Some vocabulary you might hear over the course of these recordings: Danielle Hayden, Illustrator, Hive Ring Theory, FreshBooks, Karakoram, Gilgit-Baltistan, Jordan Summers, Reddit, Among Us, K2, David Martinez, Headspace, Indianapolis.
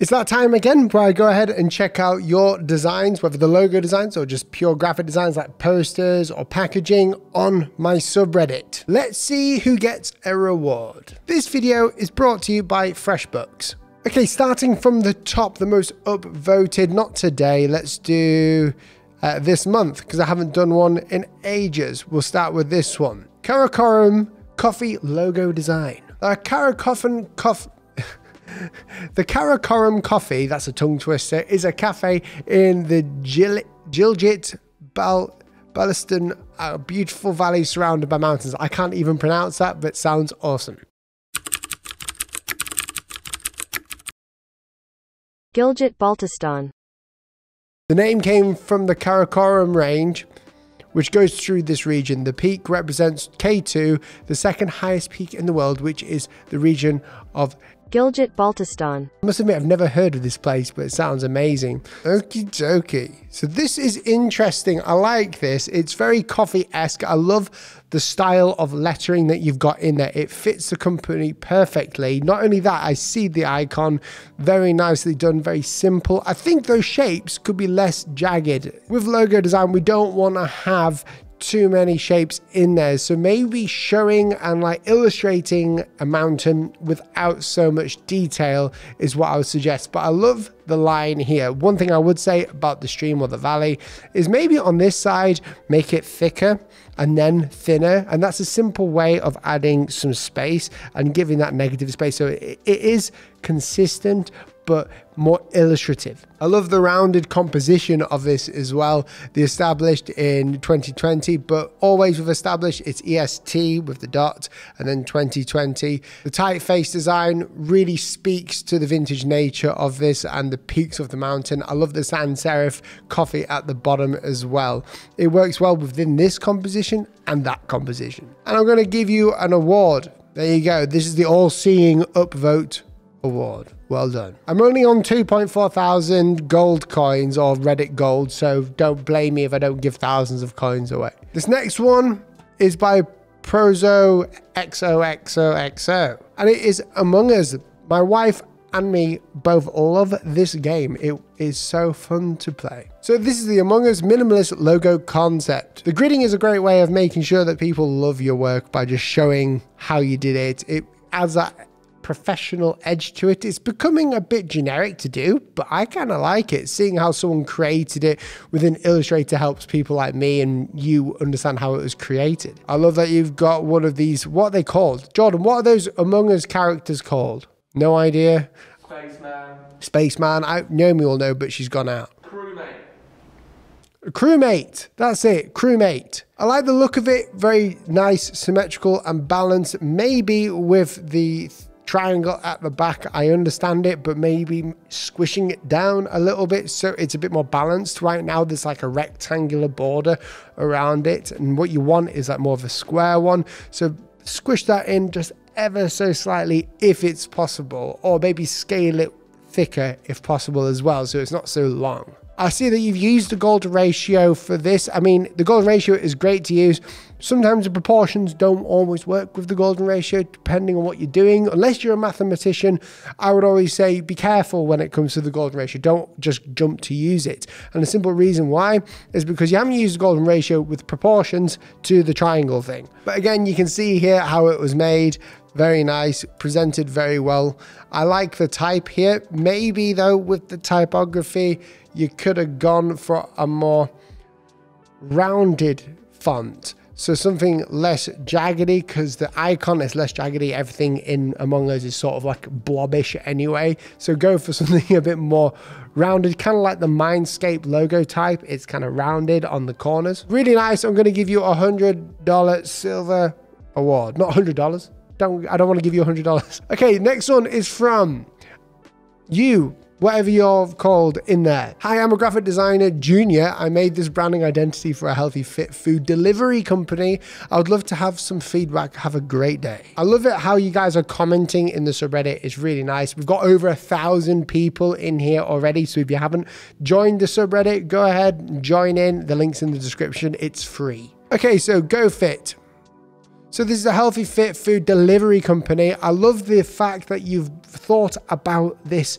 It's that time again where I go ahead and check out your designs, whether the logo designs or just pure graphic designs like posters or packaging on my subreddit. Let's see who gets a reward. This video is brought to you by FreshBooks. Okay, starting from the top, the most upvoted, not today, let's do this month because I haven't done one in ages. We'll start with this one. Karakoram coffee logo design. The Karakoram coffee, that's a tongue twister, is a cafe in the Gilgit-Baltistan, a beautiful valley surrounded by mountains. I can't even pronounce that, but sounds awesome. Gilgit-Baltistan. The name came from the Karakoram range, which goes through this region. The peak represents K2, the second highest peak in the world, which is the region of Gilgit-Baltistan. I must admit, I've never heard of this place, but it sounds amazing. Okie dokie. So this is interesting. I like this. It's very coffee-esque. I love the style of lettering that you've got in there. It fits the company perfectly. Not only that, I see the icon very nicely done, very simple. I think those shapes could be less jagged. With logo design, we don't want to have too many shapes in there, so maybe showing and like illustrating a mountain without so much detail is what I would suggest. But I love the line here. One thing I would say about the stream or the valley is maybe on this side make it thicker and then thinner, and that's a simple way of adding some space and giving that negative space so it is consistent but more illustrative. I love the rounded composition of this as well. The established in 2020, but always with established, it's EST with the dot and then 2020. The typeface design really speaks to the vintage nature of this and the peaks of the mountain. I love the sans serif coffee at the bottom as well. It works well within this composition and that composition. And I'm gonna give you an award. There you go. This is the all-seeing upvote award. Well done. I'm only on 2,400 gold coins or Reddit gold, so don't blame me if I don't give thousands of coins away. This next one is by Prozo XOXOXO, and it is Among Us. My wife and me both love this game. It is so fun to play. So this is the Among Us minimalist logo concept. The gridding is a great way of making sure that people love your work by just showing how you did it. It adds that professional edge to it. It's becoming a bit generic to do, but I kind of like it. Seeing how someone created it within Illustrator helps people like me and you understand how it was created. I love that you've got one of these, what are they called? Jordan, what are those Among Us characters called? No idea. Spaceman. Spaceman. Naomi will know, but she's gone out. Crewmate. Crewmate. That's it. Crewmate. I like the look of it. Very nice, symmetrical and balanced. Maybe with the triangle at the back, I understand it, but maybe squishing it down a little bit so it's a bit more balanced. Right now there's like a rectangular border around it, and what you want is like more of a square one, so squish that in just ever so slightly if it's possible, or maybe scale it thicker if possible as well so it's not so long. I see that you've used the gold ratio for this. I mean, the golden ratio is great to use. Sometimes the proportions don't always work with the golden ratio, depending on what you're doing. Unless you're a mathematician, I would always say be careful when it comes to the golden ratio. Don't just jump to use it. And the simple reason why is because you haven't used the golden ratio with proportions to the triangle thing. But again, you can see here how it was made. Very nice, presented very well. I like the type here. Maybe though, with the typography, you could have gone for a more rounded font. So something less jaggedy, because the icon is less jaggedy. Everything in Among Us is sort of like blobbish anyway. So go for something a bit more rounded, kind of like the Mindscape logo type. It's kind of rounded on the corners. Really nice. I'm going to give you a $100 silver award. Not $100. I don't want to give you $100. Okay, next one is from you, whatever you're called in there. Hi, I'm a graphic designer junior. I made this branding identity for a healthy fit food delivery company. I would love to have some feedback. Have a great day. I love it how you guys are commenting in the subreddit. It's really nice. We've got over 1,000 people in here already. So if you haven't joined the subreddit, go ahead and join in. The link's in the description. It's free. Okay, so GoFit. So this is a healthy fit food delivery company. I love the fact that you've thought about this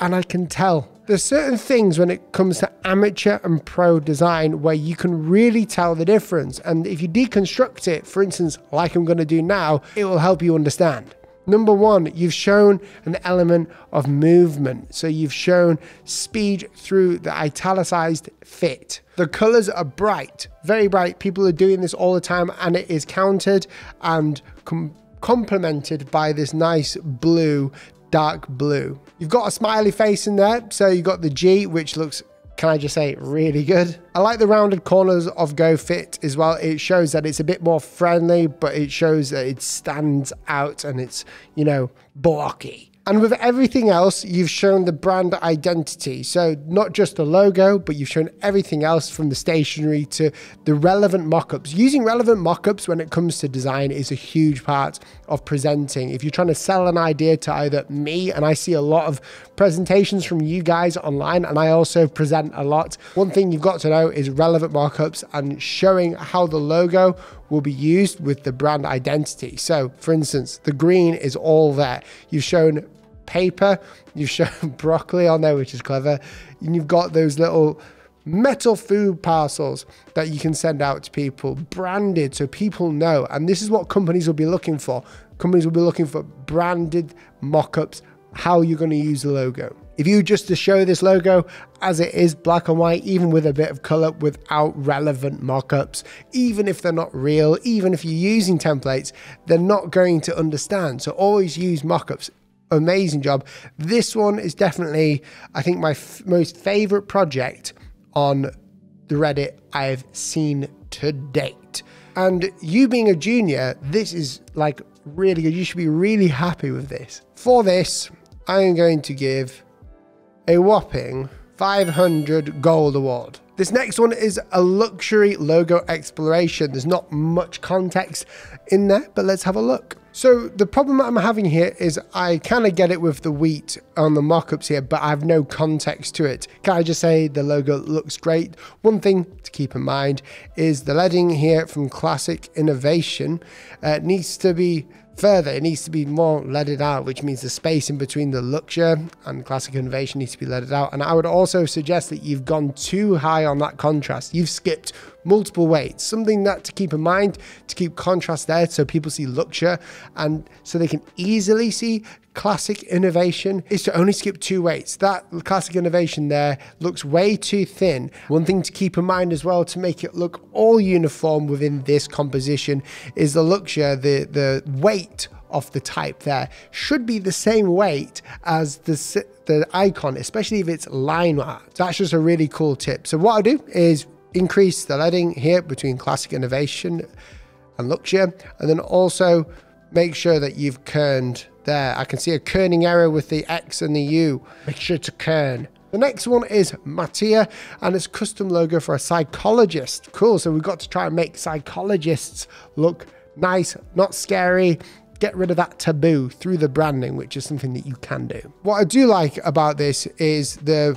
and I can tell. There's certain things when it comes to amateur and pro design where you can really tell the difference. And if you deconstruct it, for instance, like I'm going to do now, it will help you understand. Number one, you've shown an element of movement. So you've shown speed through the italicized fit. The colors are bright, very bright. People are doing this all the time, and it is countered and complemented by this nice blue, dark blue. You've got a smiley face in there. So you've got the G, which looks, can I just say, really good. I like the rounded corners of Go Fit as well. It shows that it's a bit more friendly, but it shows that it stands out and it's, you know, blocky. And with everything else, you've shown the brand identity. So not just the logo, but you've shown everything else from the stationery to the relevant mock-ups. Using relevant mock-ups when it comes to design is a huge part of presenting. If you're trying to sell an idea to either me, and I see a lot of presentations from you guys online, and I also present a lot. One thing you've got to know is relevant mock-ups and showing how the logo will be used with the brand identity. So for instance, the green is all there. You've shown paper, you've shown broccoli on there, which is clever. And you've got those little metal food parcels that you can send out to people, branded, so people know. And this is what companies will be looking for. Companies will be looking for branded mock-ups, how you're going to use the logo. If you just to show this logo as it is, black and white, even with a bit of color, without relevant mock-ups, even if they're not real, even if you're using templates, they're not going to understand. So always use mock-ups. Amazing job. This one is definitely, I think, my most favorite project on the Reddit I've seen to date. And you being a junior, this is like really good. You should be really happy with this. For this, I am going to give a whopping 500 gold award. This next one is a luxury logo exploration. There's not much context in there, but let's have a look. So the problem that I'm having here is I kind of get it with the wheat on the mock-ups here, but I have no context to it. Can I just say the logo looks great? One thing to keep in mind is the leading here from Classic Innovation needs to be further. It needs to be more leaded out, which means the space in between the luxury and Classic Innovation needs to be leaded out. And I would also suggest that you've gone too high on that contrast. You've skipped multiple weights, something that to keep in mind, to keep contrast there so people see luxury and so they can easily see Classic Innovation, is to only skip two weights. That Classic Innovation there looks way too thin. One thing to keep in mind as well, to make it look all uniform within this composition, is the luxury, the weight of the type there should be the same weight as the icon, especially if it's line art. That's just a really cool tip. So what I'll do is increase the leading here between Classic Innovation and luxury, and then also make sure that you've kerned there. I can see a kerning error with the X and the U. Make sure to kern. The next one is Mattia, and it's custom logo for a psychologist. Cool, so we've got to try and make psychologists look nice, not scary. Get rid of that taboo through the branding, which is something that you can do. What I do like about this is the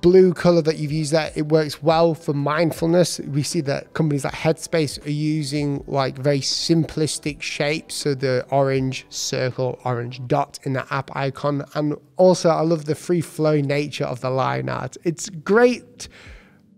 blue color that you've used there. It works well for mindfulness. We see that companies like Headspace are using like very simplistic shapes. So the orange circle, orange dot in the app icon. And also I love the free flow nature of the line art. It's great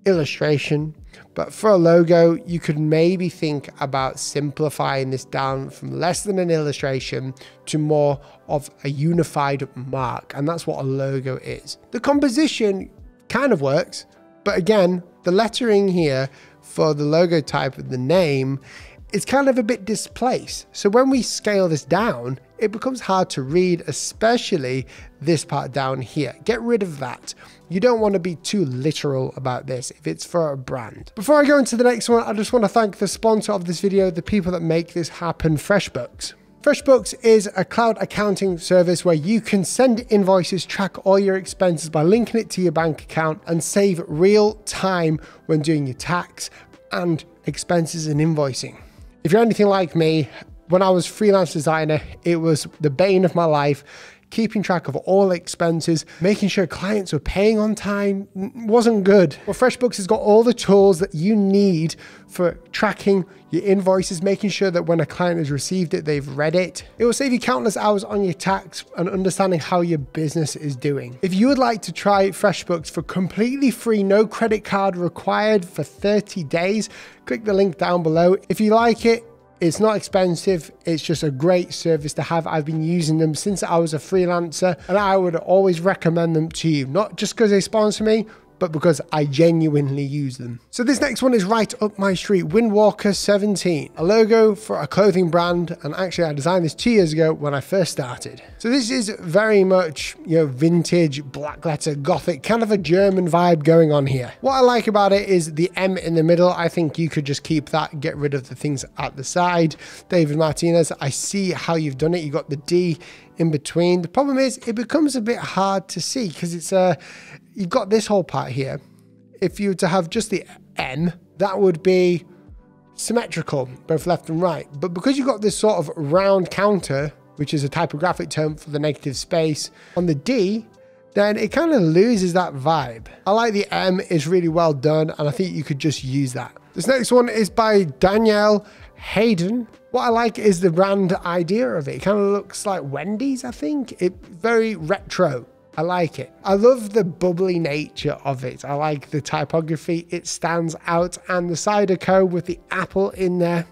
illustration, but for a logo, you could maybe think about simplifying this down from less than an illustration to more of a unified mark. And that's what a logo is. The composition kind of works, but again, the lettering here for the logo type of the name is kind of a bit displaced. So when we scale this down, it becomes hard to read, especially this part down here. Get rid of that. You don't want to be too literal about this if it's for a brand. Before I go into the next one, I just want to thank the sponsor of this video, the people that make this happen, FreshBooks. FreshBooks is a cloud accounting service where you can send invoices, track all your expenses by linking it to your bank account, and save real time when doing your tax and expenses and invoicing. If you're anything like me, when I was freelance designer, it was the bane of my life, keeping track of all expenses, making sure clients were paying on time wasn't good. Well, FreshBooks has got all the tools that you need for tracking your invoices, making sure that when a client has received it, they've read it. It will save you countless hours on your tax and understanding how your business is doing. If you would like to try FreshBooks for completely free, no credit card required for 30 days, click the link down below. If you like it, it's not expensive. It's just a great service to have. I've been using them since I was a freelancer, and I would always recommend them to you, not just because they sponsor me, but because I genuinely use them. So this next one is right up my street, Windwalker 17, a logo for a clothing brand. And actually I designed this 2 years ago when I first started. So this is very much, you know, vintage, black letter, gothic, kind of a German vibe going on here. What I like about it is the M in the middle. I think you could just keep that, get rid of the things at the side. David Martinez, I see how you've done it. You got the D in between. The problem is it becomes a bit hard to see because it's a, you've got this whole part here. If you were to have just the M, that would be symmetrical, both left and right. But because you've got this sort of round counter, which is a typographic term for the negative space on the D, then it kind of loses that vibe. I like the M, it's really well done. And I think you could just use that. This next one is by Danielle Hayden. What I like is the brand idea of it. It kind of looks like Wendy's, I think. It's very retro. I like it. I love the bubbly nature of it. I like the typography. It stands out. And the cider co with the apple in there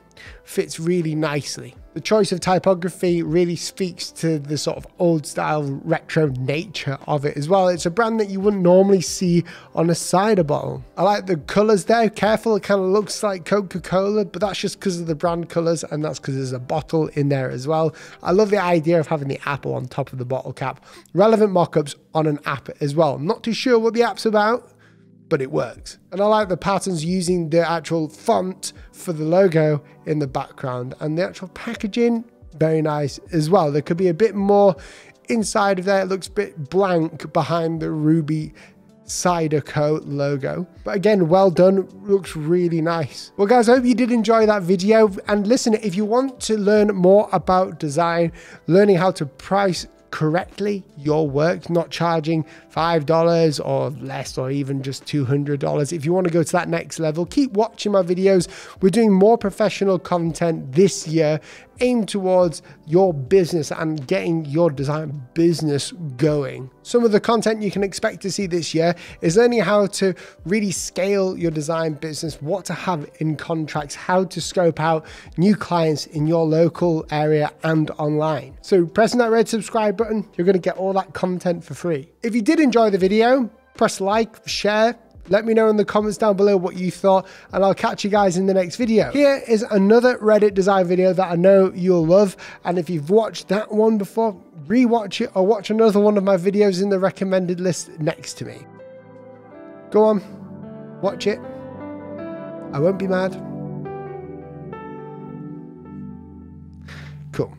fits really nicely. The choice of typography really speaks to the sort of old style retro nature of it as well. It's a brand that you wouldn't normally see on a cider bottle. I like the colors there. Careful, it kind of looks like Coca-Cola, but that's just because of the brand colors, and that's because there's a bottle in there as well. I love the idea of having the apple on top of the bottle cap. Relevant mock-ups on an app as well. Not too sure what the app's about, but it works. And I like the patterns using the actual font for the logo in the background, and the actual packaging, very nice as well. There could be a bit more inside of there. It looks a bit blank behind the Ruby Cider Co logo, but again, well done, looks really nice. Well guys, I hope you did enjoy that video. And listen, if you want to learn more about design, learning how to price correctly your work, not charging $5 or less, or even just $200. If you want to go to that next level, keep watching my videos. We're doing more professional content this year, aimed towards your business and getting your design business going. Some of the content you can expect to see this year is learning how to really scale your design business, what to have in contracts, how to scope out new clients in your local area and online. So pressing that red subscribe button, you're going to get all that content for free. If you did enjoy the video, press like, share, let me know in the comments down below what you thought, and I'll catch you guys in the next video. Here is another Reddit design video that I know you'll love. And if you've watched that one before, rewatch it or watch another one of my videos in the recommended list next to me. Go on, watch it. I won't be mad. Cool.